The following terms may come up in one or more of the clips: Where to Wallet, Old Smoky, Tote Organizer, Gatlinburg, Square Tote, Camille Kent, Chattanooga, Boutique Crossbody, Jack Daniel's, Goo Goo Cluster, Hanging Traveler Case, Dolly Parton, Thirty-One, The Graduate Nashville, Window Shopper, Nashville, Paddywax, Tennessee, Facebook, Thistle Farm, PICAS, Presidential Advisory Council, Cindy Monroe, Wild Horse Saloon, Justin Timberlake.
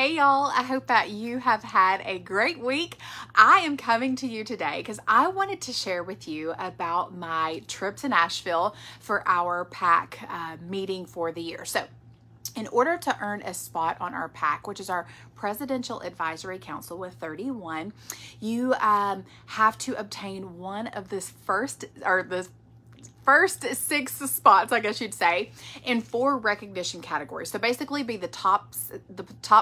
Hey y'all, I hope that you have had a great week. I am coming to you today because I wanted to share with you about my trip to Nashville for our PAC meeting for the year. So in order to earn a spot on our PAC, which is our Presidential Advisory Council with 31, you have to obtain one of this first six spots, I guess you'd say, in four recognition categories. So basically be the top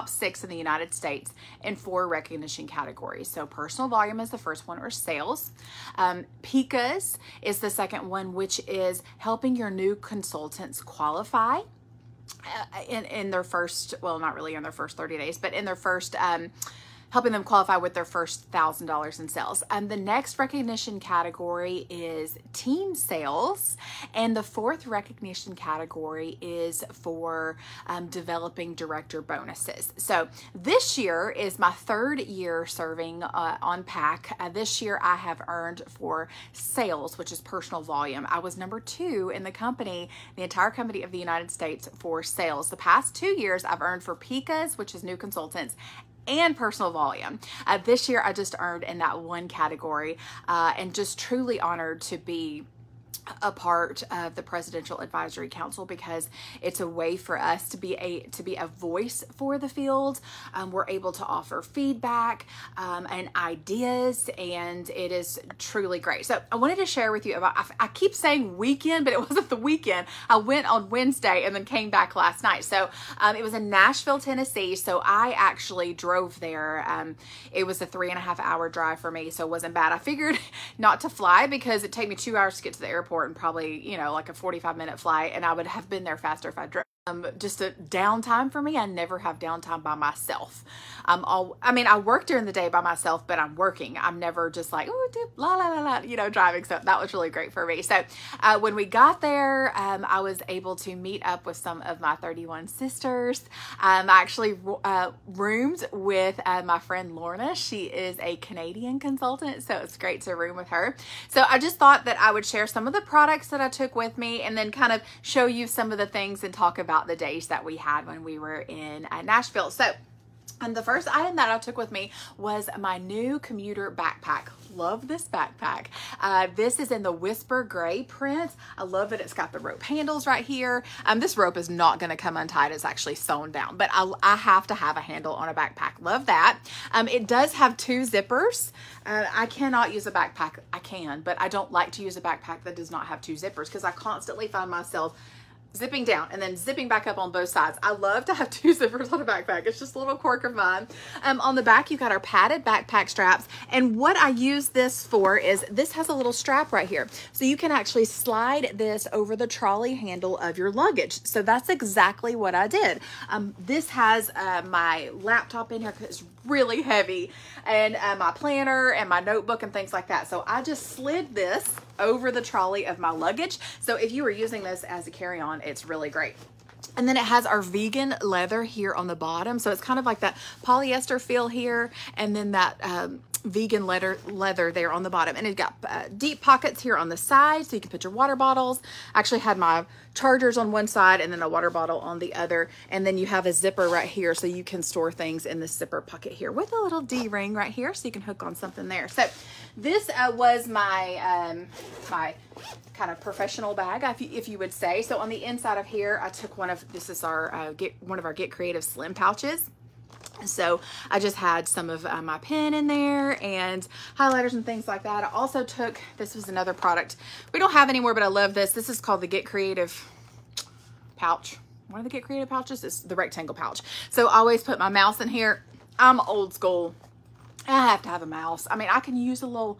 six in the United States in four recognition categories. So personal volume is the first one, or sales. PICAS is the second one, which is helping your new consultants qualify in their first, well, not really in their first 30 days, but in their first, helping them qualify with their first $1,000 in sales. The next recognition category is team sales. And the fourth recognition category is for developing director bonuses. So this year is my third year serving on PAC. This year I have earned for sales, which is personal volume. I was number two in the company, the entire company of the United States for sales. The past 2 years I've earned for PICAS, which is new consultants, and personal volume. This year I just earned in that one category and just truly honored to be a part of the Presidential Advisory Council because it's a way for us to be a voice for the field. We're able to offer feedback and ideas, and it is truly great. So I wanted to share with you about, I keep saying weekend, but it wasn't the weekend. I went on Wednesday and then came back last night. So it was in Nashville, Tennessee. So I actually drove there. It was a 3.5 hour drive for me, so it wasn't bad. I figured not to fly because it took me 2 hours to get to the airport, and probably, you know, like a 45-minute flight, and I would have been there faster if I drove. Just a downtime for me. I never have downtime by myself. I work during the day by myself, but I'm working. I'm never just like, oh, la la la la, you know, driving. So that was really great for me. So when we got there, I was able to meet up with some of my 31 sisters. I actually roomed with my friend Lorna. She is a Canadian consultant, so it's great to room with her. So I just thought that I would share some of the products that I took with me, and then kind of show you some of the things and talk about the days that we had when we were in Nashville. So the first item that I took with me was my new commuter backpack. Love this backpack. This is in the Whisper Gray print. I love it. It's got the rope handles right here. This rope is not going to come untied. It's actually sewn down, but I have to have a handle on a backpack. Love that. It does have two zippers. I cannot use a backpack. I can, but I don't like to use a backpack that does not have two zippers because I constantly find myself zipping down and then zipping back up on both sides. I love to have two zippers on a backpack. It's just a little quirk of mine. On the back, you've got our padded backpack straps. And what I use this for is this has a little strap right here. So you can actually slide this over the trolley handle of your luggage. So that's exactly what I did. This has my laptop in here because it's really heavy, and my planner and my notebook and things like that. So I just slid this over the trolley of my luggage. So if you were using this as a carry-on, it's really great. And then it has our vegan leather here on the bottom. So it's kind of like that polyester feel here, and then that vegan leather there on the bottom. And it got deep pockets here on the side, so you can put your water bottles. I actually had my chargers on one side and then a water bottle on the other. And then you have a zipper right here, so you can store things in this zipper pocket here with a little D-ring right here, so you can hook on something there. So this was my my kind of professional bag, if you would say. So on the inside of here, I took one of our Get Creative Slim pouches. So I just had some of my pen in there and highlighters and things like that. I also took, this was another product we don't have anymore, but I love this. This is called the Get Creative pouch. One of the Get Creative pouches is the rectangle pouch. So I always put my mouse in here. I'm old school. I have to have a mouse. I mean, I can use a little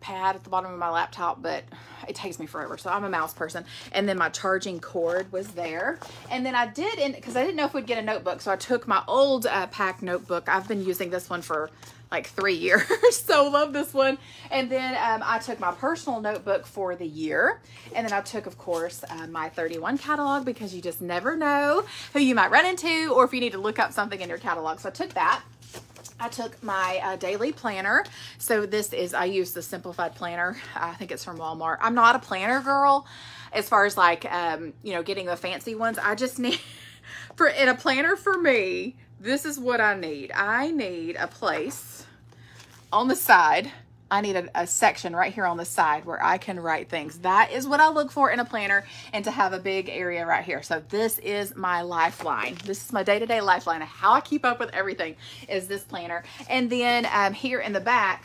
pad at the bottom of my laptop, but it takes me forever, so I'm a mouse person. And then my charging cord was there, and then I did, because I didn't know if we'd get a notebook, so I took my old PAC notebook. I've been using this one for like 3 years, so love this one. And then I took my personal notebook for the year, and then I took, of course, my 31 catalog, because you just never know who you might run into, or if you need to look up something in your catalog. So I took that. I took my daily planner. So this is, I use the simplified planner. I think it's from Walmart. I'm not a planner girl as far as like, you know, getting the fancy ones. I just need, in a planner for me, This is what I need. I need a place on the side. I need a section right here on the side where I can write things. That is what I look for in a planner, and to have a big area right here. So this is my lifeline. This is my day-to-day lifeline of how I keep up with everything is this planner. And then here in the back,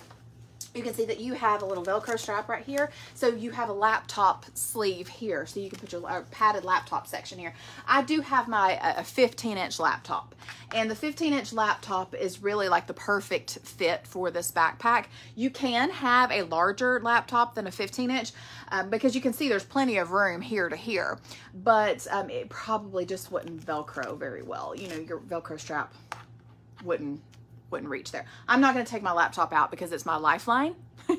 you can see that you have a little Velcro strap right here. So you have a laptop sleeve here. So you can put your padded laptop section here. I do have my 15-inch laptop. And the 15-inch laptop is really like the perfect fit for this backpack. You can have a larger laptop than a 15-inch because you can see there's plenty of room here to here. But it probably just wouldn't Velcro very well. You know, your Velcro strap wouldn't reach there. I'm not going to take my laptop out because it's my lifeline.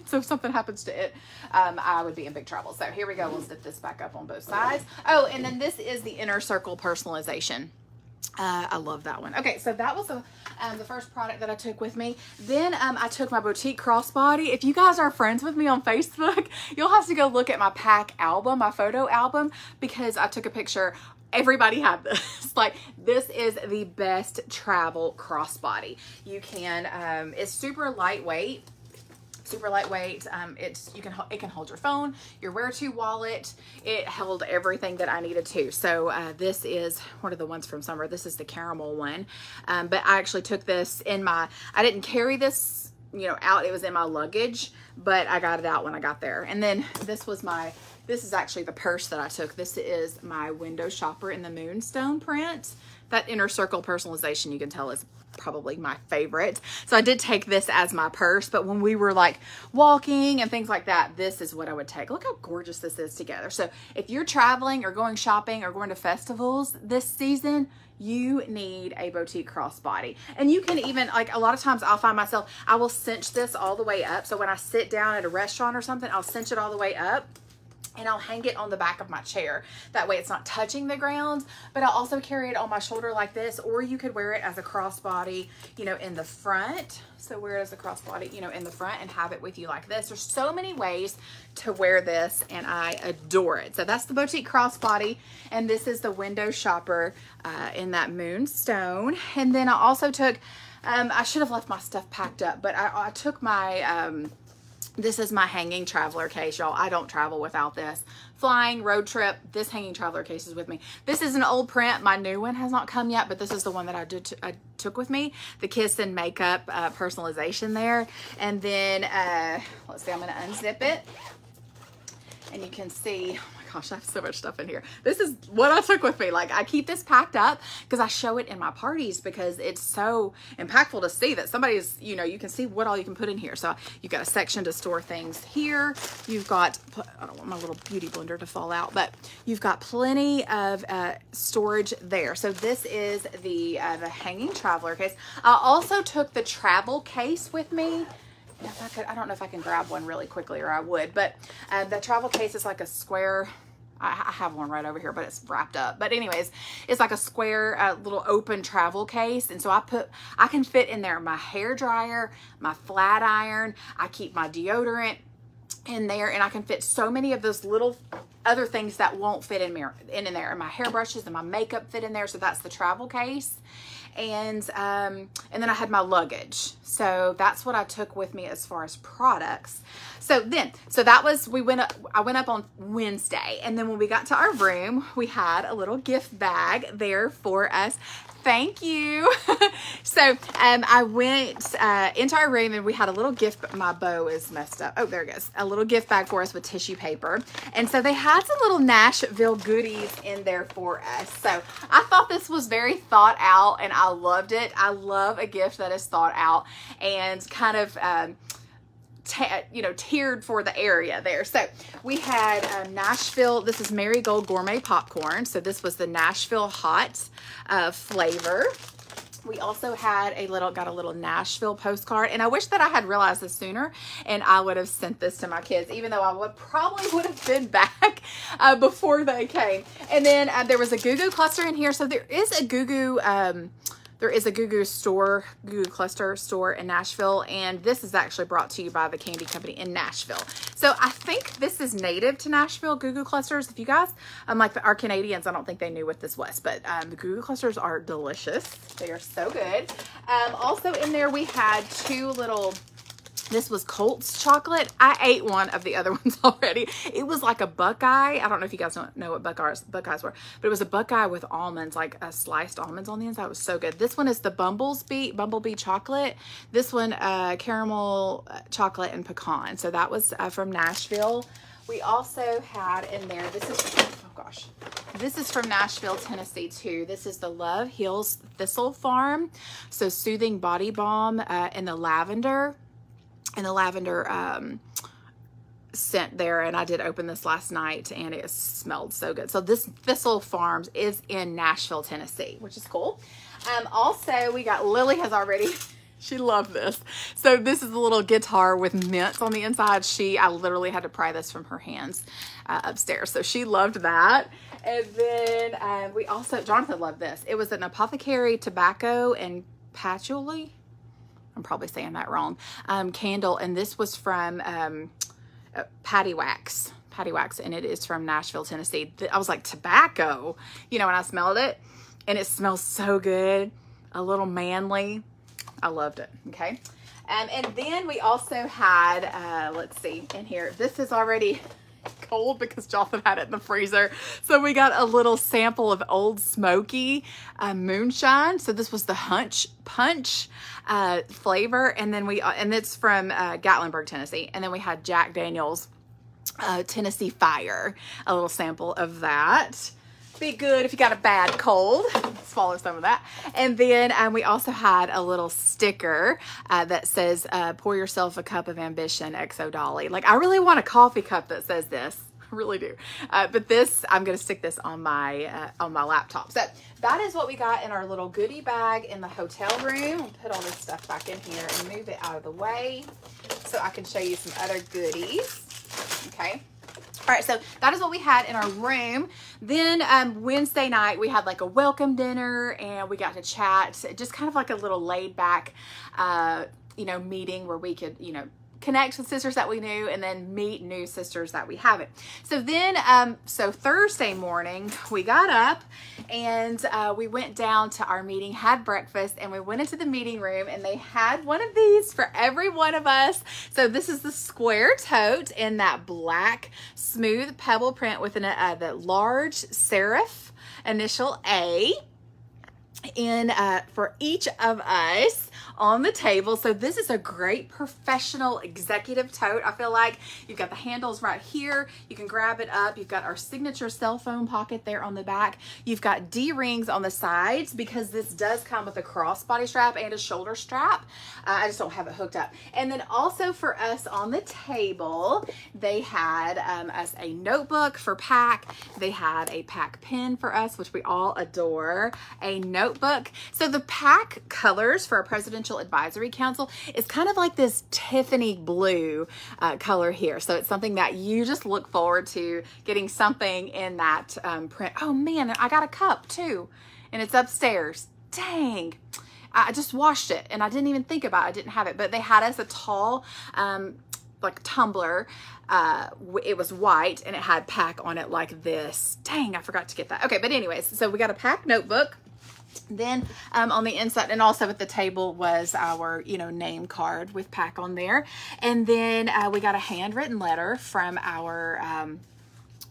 So if something happens to it, I would be in big trouble. So here we go. We'll zip this back up on both sides. Oh, and then this is the inner circle personalization. I love that one. Okay, so that was the first product that I took with me. Then I took my boutique crossbody. If you guys are friends with me on Facebook, you'll have to go look at my pack album, my photo album, because I took a picture. Everybody had this. Like, this is the best travel crossbody. You can, it's super lightweight. Super lightweight. It can hold your phone, your Where-To wallet. It held everything that I needed to. So this is one of the ones from summer. This is the caramel one. But I actually took this in my, I didn't carry this, you know, out. It was in my luggage, but I got it out when I got there. And then this was my, this is actually the purse that I took. This is my window shopper in the Moonstone print. That inner circle personalization, you can tell, is probably my favorite. So I did take this as my purse, but when we were like walking and things like that, this is what I would take. Look how gorgeous this is together. So if you're traveling or going shopping or going to festivals this season, you need a boutique crossbody. And you can even, like, a lot of times I'll find myself, I will cinch this all the way up. So when I sit down at a restaurant or something, I'll cinch it all the way up. And I'll hang it on the back of my chair. That way it's not touching the ground, but I'll also carry it on my shoulder like this, or you could wear it as a crossbody, you know, in the front. So wear it as a crossbody, you know, in the front and have it with you like this. There's so many ways to wear this, and I adore it. So that's the boutique crossbody, and this is the window shopper in that Moonstone. And then I also took, I should have left my stuff packed up, but I took my, this is my hanging traveler case, y'all. I don't travel without this. Flying, road trip, this hanging traveler case is with me. This is an old print. My new one has not come yet, but this is the one that I took with me. The Kiss and Makeup personalization there. And then, let's see, I'm going to unzip it. And you can see, oh my gosh, I have so much stuff in here. This is what I took with me. Like, I keep this packed up because I show it in my parties because it's so impactful to see that somebody's, you know, you can see what all you can put in here. So you've got a section to store things here. You've got, I don't want my little beauty blender to fall out, but you've got plenty of storage there. So this is the hanging traveler case. I also took the travel case with me. If I could, I don't know if I can grab one really quickly or I would, but the travel case is like a square. I have one right over here, but it's wrapped up. But anyways, it's like a square little open travel case. And so I can fit in there my hair dryer, my flat iron. I keep my deodorant in there, and I can fit so many of those little other things that won't fit in there. And my hairbrushes and my makeup fit in there. So that's the travel case. And then I had my luggage. So that's what I took with me as far as products. So that was, I went up on Wednesday, and then when we got to our room, we had a little gift bag there for us. Thank you. So I went into our room, and we had a little gift. My bow is messed up. Oh, there it goes. A little gift bag for us with tissue paper. And so they had some little Nashville goodies in there for us. So I thought this was very thought out, and I loved it. I love a gift that is thought out and kind of, you know, tiered for the area there. So we had Nashville, this is Marigold Gourmet Popcorn. So this was the Nashville Hot flavor. We also had got a little Nashville postcard, and I wish that I had realized this sooner and I would have sent this to my kids, even though I probably would have been back before they came. And then there was a Goo Goo Cluster in here. So there is a Goo Goo There is a Goo Goo Cluster store in Nashville, and this is actually brought to you by the candy company in Nashville. So I think this is native to Nashville, Goo Goo Clusters. If you guys, like our Canadians, I don't think they knew what this was, but the Goo Goo Clusters are delicious. They are so good. Also in there, we had two little... This was Colt's chocolate. I ate one of the other ones already. It was like a Buckeye. I don't know if you guys don't know what Buckeyes were, but it was a Buckeye with almonds, like sliced almonds on the inside. It was so good. This one is the Bumblebee chocolate. This one, caramel chocolate and pecan. So that was from Nashville. We also had in there, this is, oh gosh, this is from Nashville, Tennessee too. This is the Love Heals Thistle Farm. So soothing body balm in the lavender. And the lavender scent there, and I did open this last night and it smelled so good. So this Thistle Farms is in Nashville, Tennessee, which is cool. Also we got, Lily has already, she loved this. So this is a little guitar with mints on the inside. I literally had to pry this from her hands upstairs. So she loved that. And then we also, Jonathan loved this. It was an Apothecary tobacco and patchouli. I'm probably saying that wrong, candle, and this was from Paddywax, and it is from Nashville, Tennessee. I was like, tobacco, you know, and I smelled it, and it smells so good, a little manly. I loved it, okay? And then we also had, let's see, in here, this is already cold because Jonathan had it in the freezer. So we got a little sample of Old Smoky moonshine. So this was the Hunch Punch flavor, and then and it's from Gatlinburg, Tennessee. And then we had Jack Daniel's Tennessee Fire, a little sample of that. Be good if you got a bad cold, swallow some of that. And then we also had a little sticker that says, pour yourself a cup of ambition, XO Dolly. Like, I really want a coffee cup that says this. I really do. But this, I'm going to stick this on my laptop. So that is what we got in our little goodie bag in the hotel room. I'll put all this stuff back in here and move it out of the way so I can show you some other goodies. Okay. All right, so that is what we had in our room. Then Wednesday night, we had like a welcome dinner and we got to chat, just kind of like a little laid back, you know, meeting where we could, you know, connect with sisters that we knew and then meet new sisters that we haven't. So then, so Thursday morning, we got up and we went down to our meeting, had breakfast, and we went into the meeting room and they had one of these for every one of us. So this is the square tote in that black smooth pebble print with an, the large serif initial A in for each of us on the table. So this is a great professional executive tote. I feel like you've got the handles right here. You can grab it up. You've got our signature cell phone pocket there on the back. You've got D-rings on the sides because this does come with a crossbody strap and a shoulder strap. I just don't have it hooked up. And then also for us on the table, they had us a notebook for pack. They had a pack pen for us, which we all adore, a notebook. So the pack colors for our Presidential Advisory Council is kind of like this Tiffany blue color here. So it's something that you just look forward to getting something in that print. Oh man, I got a cup too, and it's upstairs. Dang. I just washed it and I didn't even think about it. I didn't have it, but they had us a tall, like tumbler. It was white and it had pack on it like this. Dang, I forgot to get that. Okay. But anyways, so we got a pack notebook. Then on the inside and also at the table was our, you know, name card with pack on there. And then we got a handwritten letter from our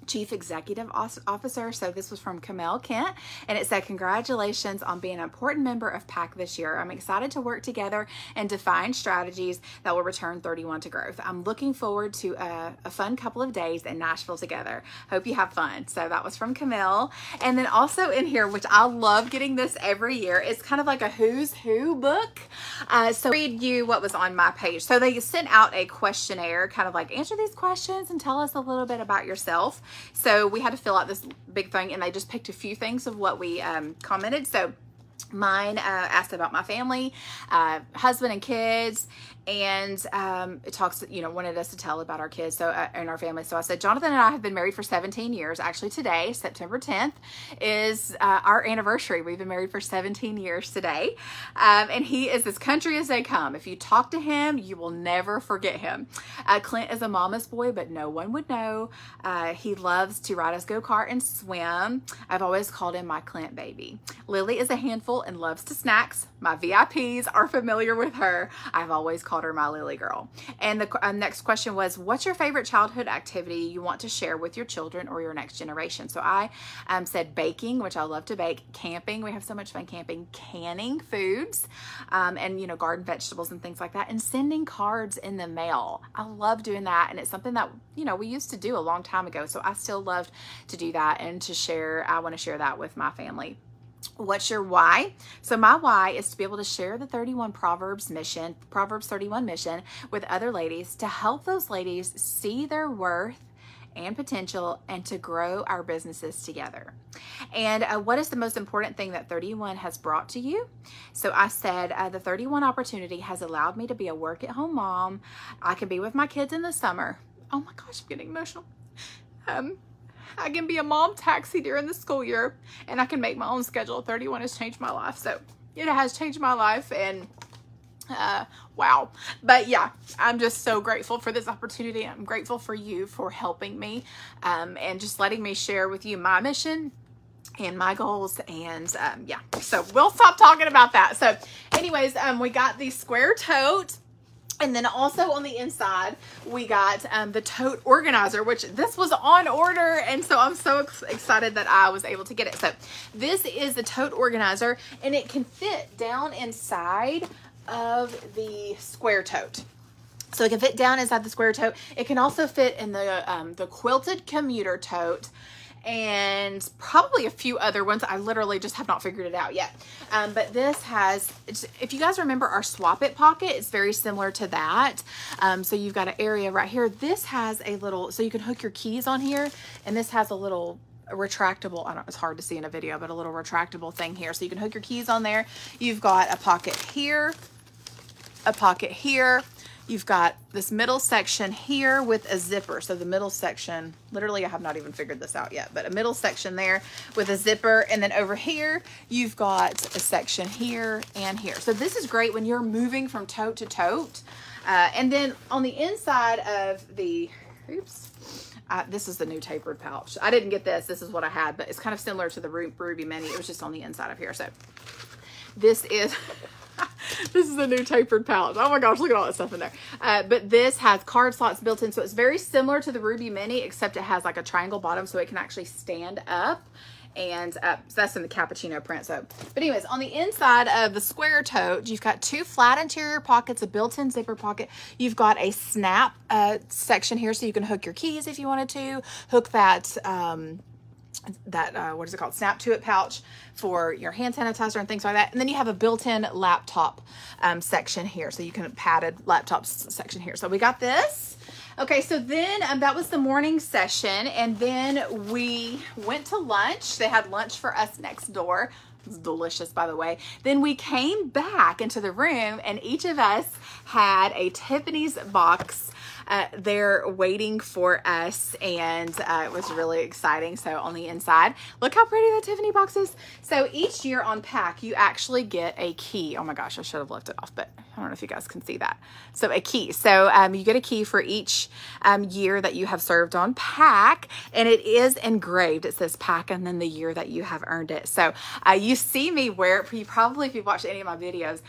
Chief Executive Officer. So this was from Camille Kent, and it said, "Congratulations on being an important member of PAC this year. I'm excited to work together and define strategies that will return 31 to growth. I'm looking forward to a fun couple of days in Nashville together. Hope you have fun." So that was from Camille. And then also in here, which I love getting this every year, it's kind of like a who's who book. So read you what was on my page. So they sent out a questionnaire, kind of like answer these questions and tell us a little bit about yourself. So we had to fill out this big thing and they just picked a few things of what we commented. So Mine asked about my family, husband and kids, and it talks, you know, wanted us to tell about our kids, so and our family. So I said, Jonathan and I have been married for 17 years. Actually, today, September 10th, is our anniversary. We've been married for 17 years today, and he is as country as they come. If you talk to him, you will never forget him. Clint is a mama's boy, but no one would know. He loves to ride his go-kart and swim. I've always called him my Clint baby. Lily is a handful and loves to snacks. My VIPs are familiar with her. I've always called her my Lily girl. And the next question was, what's your favorite childhood activity you want to share with your children or your next generation? So I said baking, which I love to bake, camping, we have so much fun camping, canning foods, and you know, garden vegetables and things like that, and sending cards in the mail. I love doing that, and it's something that, you know, we used to do a long time ago, so I still love to do that and to share. I want to share that with my family. What's your why? So my why is to be able to share the 31 Proverbs 31 mission with other ladies, to help those ladies see their worth and potential, and to grow our businesses together. And what is the most important thing that 31 has brought to you? So I said, the 31 opportunity has allowed me to be a work-at-home mom. I can be with my kids in the summer. Oh my gosh, I'm getting emotional. I can be a mom taxi during the school year, and I can make my own schedule. 31 has changed my life. So it has changed my life, and wow. But yeah, I'm just so grateful for this opportunity. I'm grateful for you for helping me and just letting me share with you my mission and my goals. And yeah, so we'll stop talking about that. So anyways, we got the square tote. And then also on the inside, we got the tote organizer, which this was on order. And so I'm so excited that I was able to get it. So this is the tote organizer, and it can fit down inside of the square tote. So it can fit down inside the square tote. It can also fit in the quilted commuter tote, and probably a few other ones. I literally just have not figured it out yet. But this has, if you guys remember our Swap It Pocket, it's very similar to that. So you've got an area right here. This has a little, so you can hook your keys on here, and this has a little retractable, I don't, it's hard to see in a video, but a little retractable thing here. So you can hook your keys on there. You've got a pocket here, a pocket here. You've got this middle section here with a zipper. So the middle section, literally I have not even figured this out yet, but a middle section there with a zipper. And then over here, you've got a section here and here. So this is great when you're moving from tote to tote. And then on the inside of the, oops. This is the new tapered pouch. I didn't get this. This is what I had, but it's kind of similar to the Ruby Mini. It was just on the inside of here. So this is... This is a new tapered pouch. Oh my gosh, look at all that stuff in there. But this has card slots built in, so it's very similar to the Ruby Mini, except it has like a triangle bottom, so it can actually stand up. And so that's in the cappuccino print. So, but anyways, on the inside of the square tote, you've got two flat interior pockets, a built-in zipper pocket. You've got a snap section here, so you can hook your keys if you wanted to. Hook that. What is it called? Snap to it pouch for your hand sanitizer and things like that. And then you have a built-in laptop section here. So you can padded laptop section here. So we got this. Okay, so then that was the morning session. And then we went to lunch. They had lunch for us next door. It's delicious, by the way. Then we came back into the room, and each of us had a Tiffany's box there waiting for us, and it was really exciting. So on the inside, look how pretty that Tiffany box is. So each year on pack, you actually get a key. Oh my gosh, I should have left it off, but I don't know if you guys can see that. So a key. So you get a key for each year that you have served on pack, and it is engraved. It says pack and then the year that you have earned it. So you see me wear it. You probably, if you've watched any of my videos,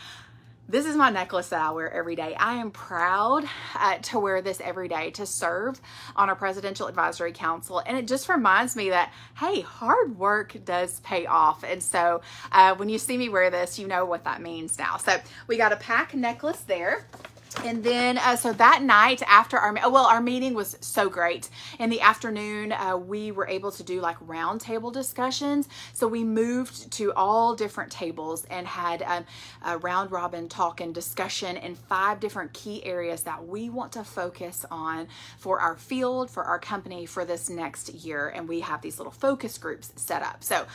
this is my necklace that I wear every day. I am proud to wear this every day, to serve on our Presidential Advisory Council. And it just reminds me that, hey, hard work does pay off. And so when you see me wear this, you know what that means now. So we got a pack necklace there. And then, so that night after our meeting was so great. In the afternoon, we were able to do like round table discussions. So we moved to all different tables and had a round robin talk and discussion in 5 different key areas that we want to focus on for our field, for our company, for this next year. And we have these little focus groups set up. So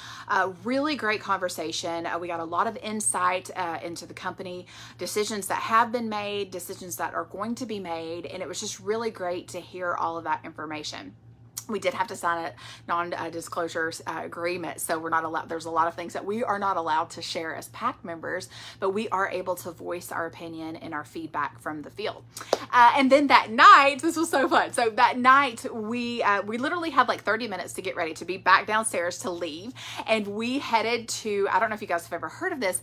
really great conversation. We got a lot of insight into the company, decisions that have been made, decisions that are going to be made, and it was just really great to hear all of that information. We did have to sign a non-disclosure agreement, so we're not allowed. There's a lot of things that we are not allowed to share as PAC members, but we are able to voice our opinion and our feedback from the field. And then that night, this was so fun. So that night, we literally had like 30 minutes to get ready to be back downstairs to leave, and we headed to. I don't know if you guys have ever heard of this.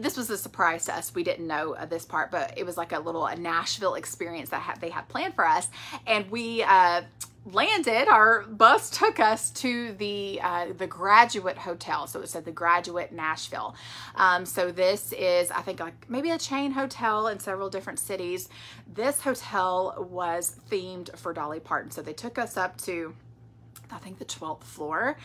This was a surprise to us. We didn't know this part, but it was like a little Nashville experience that they had planned for us, and we. Landed, our bus took us to the Graduate Hotel. So it said The Graduate Nashville. So this is, I think, like maybe a chain hotel in several different cities. This hotel was themed for Dolly Parton. So they took us up to, I think, the 12th floor.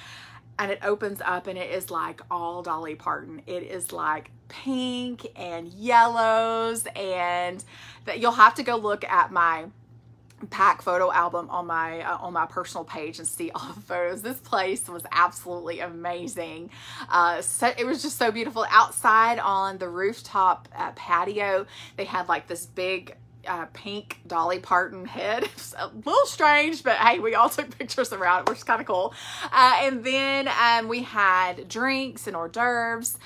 And it opens up and it is like all Dolly Parton. It is like pink and yellows, and that you'll have to go look at my pack photo album on my personal page and see all the photos. This place was absolutely amazing. So it was just so beautiful. Outside on the rooftop patio, they had like this big pink Dolly Parton head. It's a little strange, but hey, we all took pictures around it, which is kind of cool. And then we had drinks and hors d'oeuvres,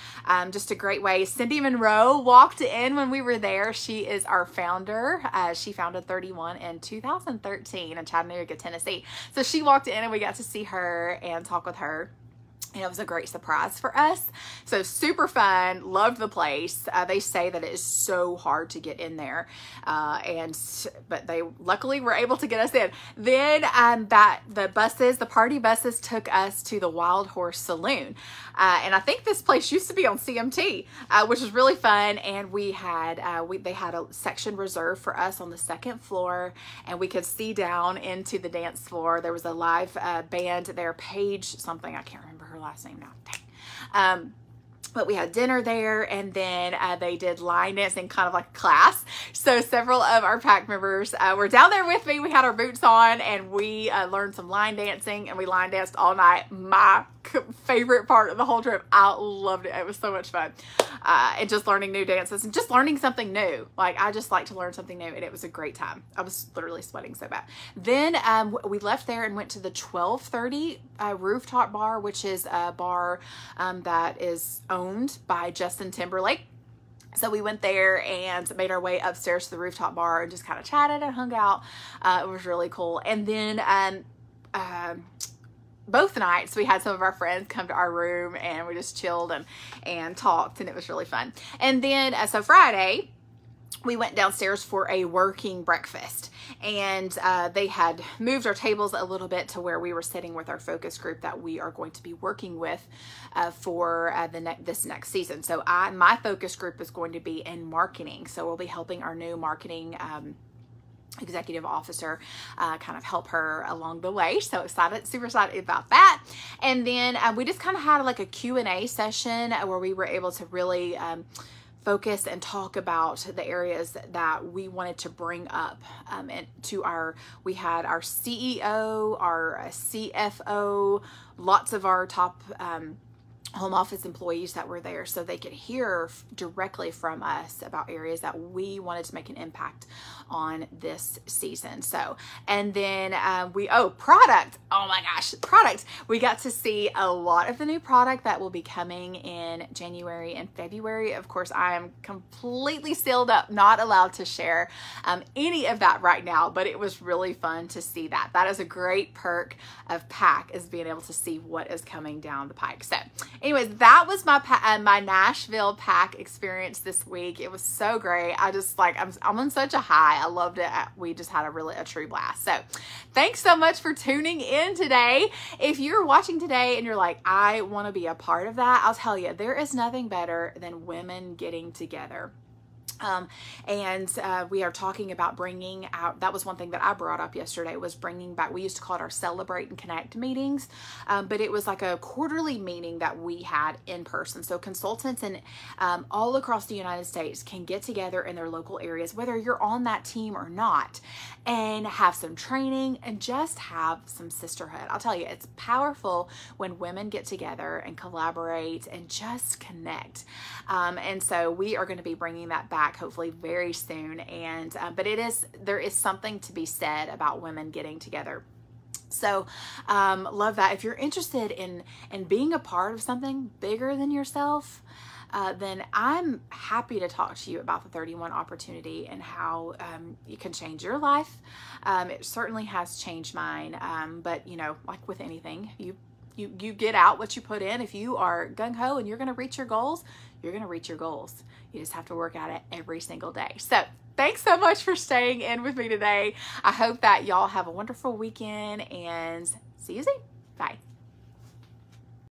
just a great way. Cindy Monroe walked in when we were there. She is our founder. She founded 31 in 2013 in Chattanooga, Tennessee. So she walked in and we got to see her and talk with her. And it was a great surprise for us. So super fun, loved the place. They say that it is so hard to get in there. But they luckily were able to get us in. Then the party buses took us to the Wild Horse Saloon. And I think this place used to be on CMT, which was really fun. And we had, they had a section reserved for us on the 2nd floor, and we could see down into the dance floor. There was a live band there, Paige something, I can't remember her last name now. But we had dinner there, and then they did line dancing, kind of like a class. So several of our PAC members were down there with me. We had our boots on, and we learned some line dancing, and we line danced all night. My favorite part of the whole trip. I loved it. It was so much fun. And just learning new dances and just learning something new. Like, I just like to learn something new, and it was a great time. I was literally sweating so bad. Then we left there and went to the 1230 rooftop bar, which is a bar that is owned by Justin Timberlake. So we went there and made our way upstairs to the rooftop bar and just kind of chatted and hung out. It was really cool. And then both nights we had some of our friends come to our room, and we just chilled and talked, and it was really fun. And then so Friday we went downstairs for a working breakfast, and they had moved our tables a little bit to where we were sitting with our focus group that we are going to be working with for this next season. So my focus group is going to be in marketing. So we'll be helping our new marketing executive officer kind of help her along the way. So excited, super excited about that. And then we just kind of had like a Q&A session where we were able to really focus and talk about the areas that we wanted to bring up. We had our CEO, our CFO, lots of our top home office employees that were there, so they could hear directly from us about areas that we wanted to make an impact on this season. So, and then product. Oh my gosh, product. We got to see a lot of the new product that will be coming in January and February. Of course, I am completely sealed up, not allowed to share any of that right now, but it was really fun to see that. That is a great perk of PAC, is being able to see what is coming down the pike. So, anyways, that was my Nashville PAC experience this week. It was so great. I just like, I'm on such a high. I loved it. We just had a true blast. So thanks so much for tuning in today. If you're watching today and you're like, I want to be a part of that, I'll tell you, there is nothing better than women getting together. We are talking about bringing out, that was one thing that I brought up yesterday, was bringing back, we used to call it our Celebrate and Connect meetings, but it was like a quarterly meeting that we had in person. So consultants and all across the United States can get together in their local areas, whether you're on that team or not, and have some training and just have some sisterhood. I'll tell you, it's powerful when women get together and collaborate and just connect. And so we are going to be bringing that back, hopefully very soon. And but it is, there is something to be said about women getting together. So love that. If you're interested in being a part of something bigger than yourself, then I'm happy to talk to you about the 31 opportunity and how you can change your life. It certainly has changed mine. But you know, like with anything, you get out what you put in. If you are gung-ho and you're going to reach your goals, you're going to reach your goals. You just have to work at it every single day. So thanks so much for staying in with me today. I hope that y'all have a wonderful weekend, and see you soon. Bye.